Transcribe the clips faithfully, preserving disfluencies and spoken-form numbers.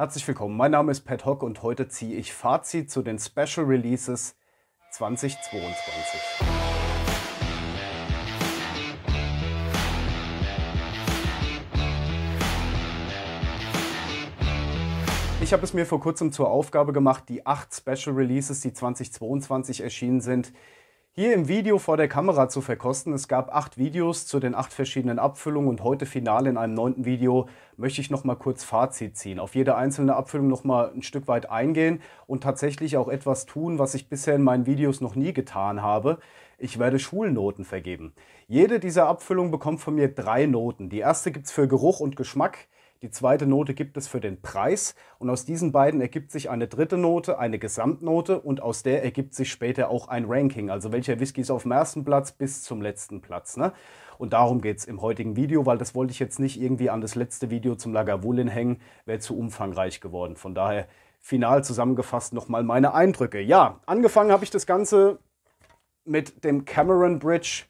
Herzlich willkommen, mein Name ist Pat Hock und heute ziehe ich Fazit zu den Special Releases zweitausendzweiundzwanzig. Ich habe es mir vor kurzem zur Aufgabe gemacht, die acht Special Releases, die zweitausendzweiundzwanzig erschienen sind, hier im Video vor der Kamera zu verkosten. Es gab acht Videos zu den acht verschiedenen Abfüllungen und heute final in einem neunten Video möchte ich nochmal kurz Fazit ziehen. Auf jede einzelne Abfüllung nochmal ein Stück weit eingehen und tatsächlich auch etwas tun, was ich bisher in meinen Videos noch nie getan habe. Ich werde Schulnoten vergeben. Jede dieser Abfüllungen bekommt von mir drei Noten. Die erste gibt es für Geruch und Geschmack. Die zweite Note gibt es für den Preis und aus diesen beiden ergibt sich eine dritte Note, eine Gesamtnote und aus der ergibt sich später auch ein Ranking, also welcher Whisky ist auf dem ersten Platz bis zum letzten Platz, ne? Und darum geht es im heutigen Video, weil das wollte ich jetzt nicht irgendwie an das letzte Video zum Lagavulin hängen, wäre zu umfangreich geworden. Von daher final zusammengefasst nochmal meine Eindrücke. Ja, angefangen habe ich das Ganze mit dem Cameronbridge,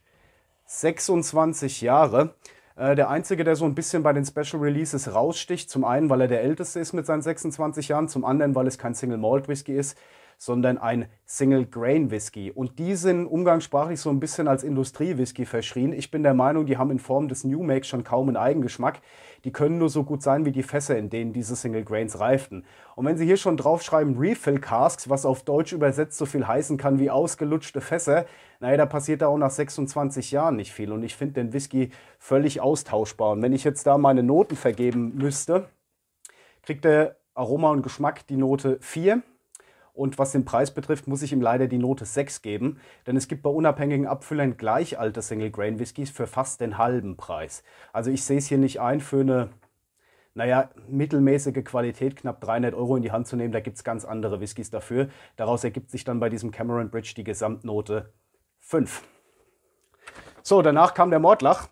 sechsundzwanzig Jahre. Der Einzige, der so ein bisschen bei den Special Releases raussticht, zum einen, weil er der Älteste ist mit seinen sechsundzwanzig Jahren, zum anderen, weil es kein Single Malt Whisky ist, sondern ein Single Grain Whisky. Und die sind umgangssprachlich so ein bisschen als Industrie-Whisky verschrien. Ich bin der Meinung, die haben in Form des New Make schon kaum einen Eigengeschmack. Die können nur so gut sein wie die Fässer, in denen diese Single Grains reiften. Und wenn sie hier schon draufschreiben Refill Casks, was auf Deutsch übersetzt so viel heißen kann wie ausgelutschte Fässer, naja, da passiert da auch nach sechsundzwanzig Jahren nicht viel. Und ich finde den Whisky völlig austauschbar. Und wenn ich jetzt da meine Noten vergeben müsste, kriegt der Aroma und Geschmack die Note vier. Und was den Preis betrifft, muss ich ihm leider die Note sechs geben, denn es gibt bei unabhängigen Abfüllern gleich alte Single-Grain-Whiskys für fast den halben Preis. Also ich sehe es hier nicht ein, für eine, naja, mittelmäßige Qualität knapp dreihundert Euro in die Hand zu nehmen. Da gibt es ganz andere Whiskys dafür. Daraus ergibt sich dann bei diesem Cameronbridge die Gesamtnote fünf. So, danach kam der Mortlach.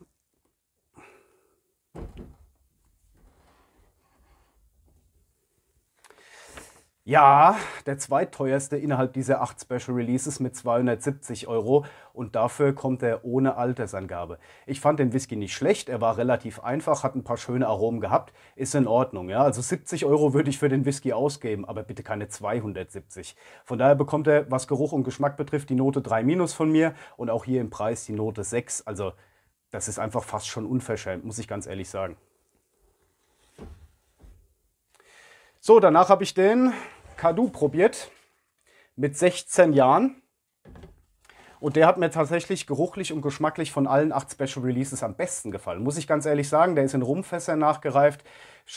Ja, der zweitteuerste innerhalb dieser acht Special Releases mit zweihundertsiebzig Euro und dafür kommt er ohne Altersangabe. Ich fand den Whisky nicht schlecht, er war relativ einfach, hat ein paar schöne Aromen gehabt, ist in Ordnung. Ja? Also siebzig Euro würde ich für den Whisky ausgeben, aber bitte keine zweihundertsiebzig. Von daher bekommt er, was Geruch und Geschmack betrifft, die Note drei minus von mir und auch hier im Preis die Note sechs. Also das ist einfach fast schon unverschämt, muss ich ganz ehrlich sagen. So, danach habe ich den Cardhu probiert mit sechzehn Jahren und der hat mir tatsächlich geruchlich und geschmacklich von allen acht Special Releases am besten gefallen. Muss ich ganz ehrlich sagen, der ist in Rumfässern nachgereift,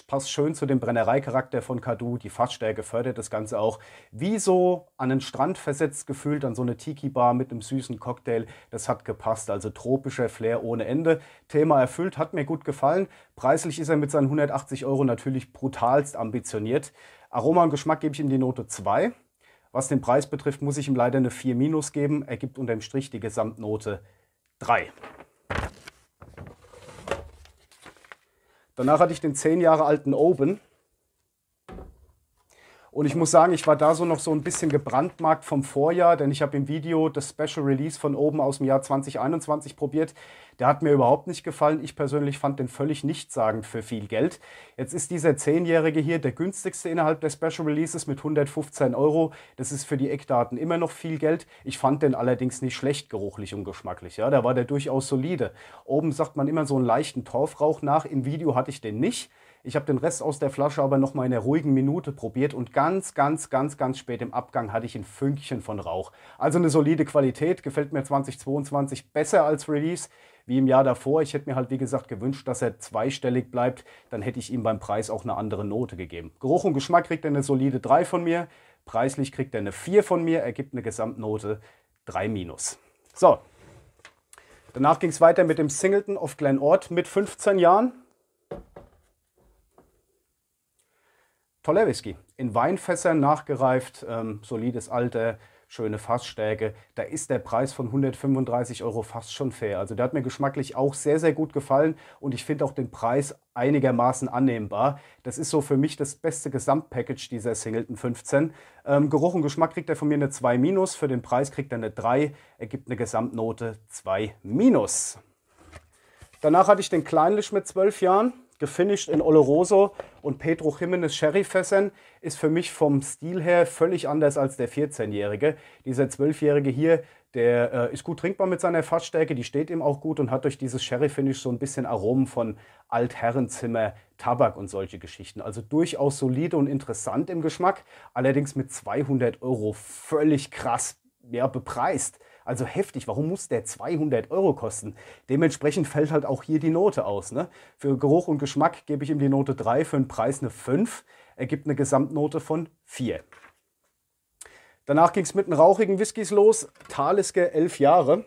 passt schön zu dem Brennereicharakter von Cardhu, die Fassstärke fördert das Ganze auch. Wie so an den Strand versetzt gefühlt, an so eine Tiki-Bar mit einem süßen Cocktail, das hat gepasst, also tropischer Flair ohne Ende. Thema erfüllt, hat mir gut gefallen. Preislich ist er mit seinen hundertachtzig Euro natürlich brutalst ambitioniert. Aroma und Geschmack gebe ich ihm die Note zwei. Was den Preis betrifft, muss ich ihm leider eine vier minus geben. Er gibt unterm Strich die Gesamtnote drei. Danach hatte ich den zehn Jahre alten Open. Und ich muss sagen, ich war da so noch so ein bisschen gebrandmarkt vom Vorjahr, denn ich habe im Video das Special Release von oben aus dem Jahr zweitausendeinundzwanzig probiert. Der hat mir überhaupt nicht gefallen. Ich persönlich fand den völlig nichtssagend für viel Geld. Jetzt ist dieser zehnjährige hier der günstigste innerhalb der Special Releases mit hundertfünfzehn Euro. Das ist für die Eckdaten immer noch viel Geld. Ich fand den allerdings nicht schlecht geruchlich und geschmacklich. Ja, da war der durchaus solide. Oben sagt man immer so einen leichten Torfrauch nach. Im Video hatte ich den nicht. Ich habe den Rest aus der Flasche aber nochmal in der ruhigen Minute probiert und ganz, ganz, ganz, ganz spät im Abgang hatte ich ein Fünkchen von Rauch. Also eine solide Qualität, gefällt mir zweitausendzweiundzwanzig besser als Release, wie im Jahr davor. Ich hätte mir halt, wie gesagt, gewünscht, dass er zweistellig bleibt, dann hätte ich ihm beim Preis auch eine andere Note gegeben. Geruch und Geschmack kriegt er eine solide drei von mir, preislich kriegt er eine vier von mir, ergibt eine Gesamtnote drei minus. So, danach ging es weiter mit dem Singleton of Glen Ord mit fünfzehn Jahren. Toller Whisky, in Weinfässern nachgereift, ähm, solides Alter, schöne Fassstärke. Da ist der Preis von hundertfünfunddreißig Euro fast schon fair. Also der hat mir geschmacklich auch sehr, sehr gut gefallen und ich finde auch den Preis einigermaßen annehmbar. Das ist so für mich das beste Gesamtpackage dieser Singleton fünfzehn. Ähm, Geruch und Geschmack kriegt er von mir eine zwei minus, für den Preis kriegt er eine drei, ergibt eine Gesamtnote zwei minus. Danach hatte ich den Clynelish mit zwölf Jahren, gefinisht in Oloroso und Pedro Jimenez Sherryfässern, ist für mich vom Stil her völlig anders als der vierzehnjährige. Dieser zwölfjährige hier, der äh, ist gut trinkbar mit seiner Fassstärke, die steht ihm auch gut und hat durch dieses Sherry-Finish so ein bisschen Aromen von Altherrenzimmer, Tabak und solche Geschichten. Also durchaus solide und interessant im Geschmack, allerdings mit zweihundert Euro völlig krass ja, bepreist. Also heftig, warum muss der zweihundert Euro kosten? Dementsprechend fällt halt auch hier die Note aus. Ne? Für Geruch und Geschmack gebe ich ihm die Note drei, für den Preis eine fünf. Ergibt eine Gesamtnote von vier. Danach ging es mit den rauchigen Whiskys los. Talisker elf Jahre.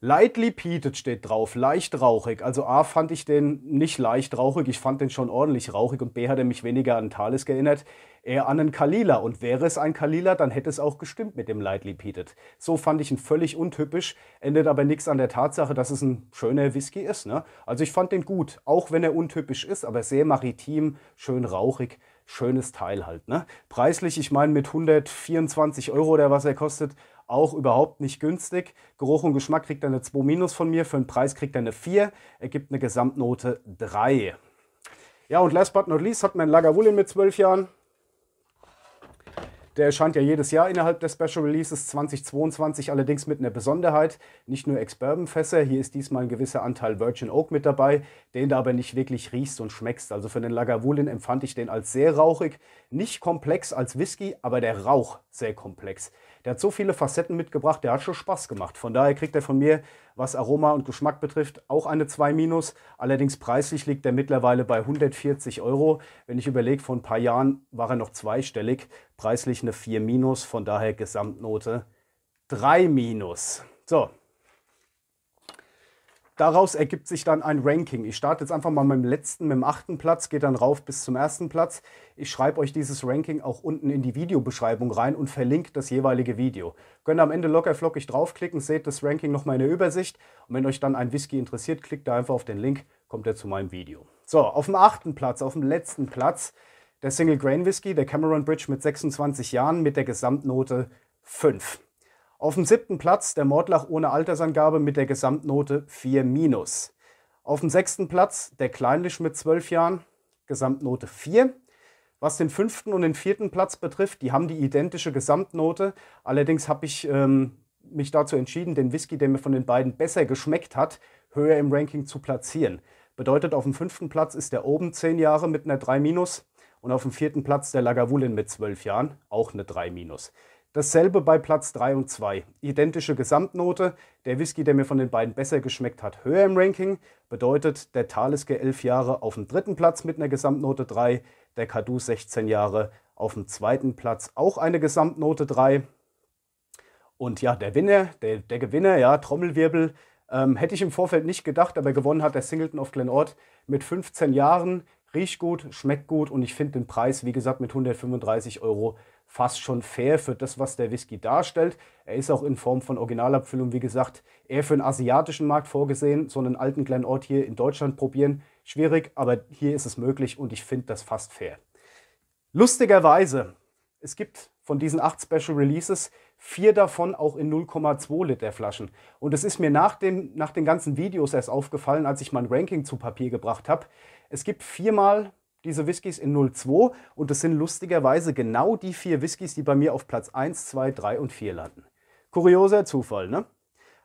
Lightly peated steht drauf, leicht rauchig. Also A fand ich den nicht leicht rauchig, ich fand den schon ordentlich rauchig und B hat er mich weniger an Talisker erinnert, eher an einen Kalila. Und wäre es ein Kalila, dann hätte es auch gestimmt mit dem lightly peated. So fand ich ihn völlig untypisch, ändert aber nichts an der Tatsache, dass es ein schöner Whisky ist. Ne? Also ich fand den gut, auch wenn er untypisch ist, aber sehr maritim, schön rauchig. Schönes Teil halt, ne? Preislich, ich meine mit hundertvierundzwanzig Euro oder was er kostet, auch überhaupt nicht günstig. Geruch und Geschmack kriegt er eine zwei minus von mir, für den Preis kriegt er eine vier, er gibt eine Gesamtnote drei. Ja, und last but not least hat man Lagavulin mit zwölf Jahren. Der erscheint ja jedes Jahr innerhalb der Special Releases zweitausendzweiundzwanzig, allerdings mit einer Besonderheit. Nicht nur Ex-Bourbon-Fässer, hier ist diesmal ein gewisser Anteil Virgin Oak mit dabei, den du aber nicht wirklich riechst und schmeckst. Also für den Lagavulin empfand ich den als sehr rauchig, nicht komplex als Whisky, aber der Rauch sehr komplex. Der hat so viele Facetten mitgebracht, der hat schon Spaß gemacht. Von daher kriegt er von mir, was Aroma und Geschmack betrifft, auch eine zwei minus. Allerdings preislich liegt er mittlerweile bei hundertvierzig Euro. Wenn ich überlege, vor ein paar Jahren war er noch zweistellig. Preislich eine vier minus, von daher Gesamtnote drei minus. So. Daraus ergibt sich dann ein Ranking. Ich starte jetzt einfach mal mit dem letzten, mit dem achten Platz, gehe dann rauf bis zum ersten Platz. Ich schreibe euch dieses Ranking auch unten in die Videobeschreibung rein und verlinke das jeweilige Video. Könnt ihr am Ende locker flockig draufklicken, seht das Ranking nochmal in der Übersicht. Und wenn euch dann ein Whisky interessiert, klickt da einfach auf den Link, kommt er zu meinem Video. So, auf dem achten Platz, auf dem letzten Platz, der Single Grain Whisky, der Cameronbridge mit sechsundzwanzig Jahren mit der Gesamtnote fünf. Auf dem siebten Platz der Mortlach ohne Altersangabe mit der Gesamtnote vier minus. Auf dem sechsten Platz der Clynelish mit zwölf Jahren, Gesamtnote vier. Was den fünften und den vierten Platz betrifft, die haben die identische Gesamtnote. Allerdings habe ich ähm, mich dazu entschieden, den Whisky, der mir von den beiden besser geschmeckt hat, höher im Ranking zu platzieren. Bedeutet, auf dem fünften Platz ist der oben zehn Jahre mit einer drei minus und auf dem vierten Platz der Lagavulin mit zwölf Jahren, auch eine drei minus. Dasselbe bei Platz drei und zwei. Identische Gesamtnote. Der Whisky, der mir von den beiden besser geschmeckt hat, höher im Ranking. Bedeutet der Talisker elf Jahre auf dem dritten Platz mit einer Gesamtnote drei. Der Cardhu sechzehn Jahre auf dem zweiten Platz auch eine Gesamtnote drei. Und ja, der Winner, der, der Gewinner, ja, Trommelwirbel, ähm, hätte ich im Vorfeld nicht gedacht, aber gewonnen hat der Singleton of Glen Ord mit fünfzehn Jahren. Riecht gut, schmeckt gut und ich finde den Preis, wie gesagt, mit hundertfünfunddreißig Euro fast schon fair für das, was der Whisky darstellt. Er ist auch in Form von Originalabfüllung, wie gesagt, eher für den asiatischen Markt vorgesehen. So einen alten Glen Ord hier in Deutschland probieren, schwierig, aber hier ist es möglich und ich finde das fast fair. Lustigerweise, es gibt von diesen acht Special Releases vier davon auch in null Komma zwei Liter Flaschen. Und es ist mir nach, dem, nach den ganzen Videos erst aufgefallen, als ich mein Ranking zu Papier gebracht habe. Es gibt viermal diese Whiskys in null Komma zwei und das sind lustigerweise genau die vier Whiskys, die bei mir auf Platz eins, zwei, drei und vier landen. Kurioser Zufall, ne?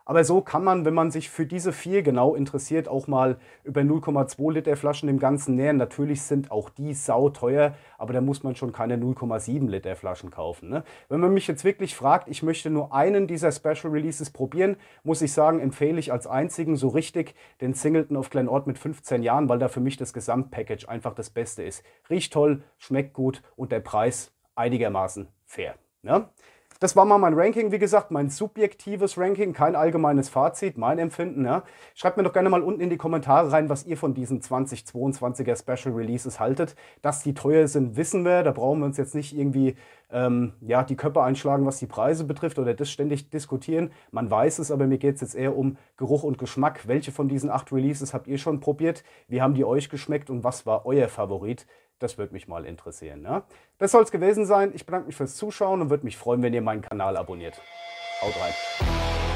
Aber so kann man, wenn man sich für diese vier genau interessiert, auch mal über null Komma zwei Liter Flaschen dem Ganzen nähern. Natürlich sind auch die sauteuer, aber da muss man schon keine null Komma sieben Liter Flaschen kaufen. Ne? Wenn man mich jetzt wirklich fragt, ich möchte nur einen dieser Special Releases probieren, muss ich sagen, empfehle ich als einzigen so richtig den Singleton of Glen Ord mit fünfzehn Jahren, weil da für mich das Gesamtpackage einfach das Beste ist. Riecht toll, schmeckt gut und der Preis einigermaßen fair. Ne? Das war mal mein Ranking, wie gesagt, mein subjektives Ranking, kein allgemeines Fazit, mein Empfinden. Ja. Schreibt mir doch gerne mal unten in die Kommentare rein, was ihr von diesen zweitausendzweiundzwanziger Special Releases haltet. Dass die teuer sind, wissen wir, da brauchen wir uns jetzt nicht irgendwie ähm, ja, die Köpfe einschlagen, was die Preise betrifft oder das ständig diskutieren. Man weiß es, aber mir geht es jetzt eher um Geruch und Geschmack. Welche von diesen acht Releases habt ihr schon probiert? Wie haben die euch geschmeckt und was war euer Favorit? Das würde mich mal interessieren. Ne? Das soll es gewesen sein. Ich bedanke mich fürs Zuschauen und würde mich freuen, wenn ihr meinen Kanal abonniert. Haut rein!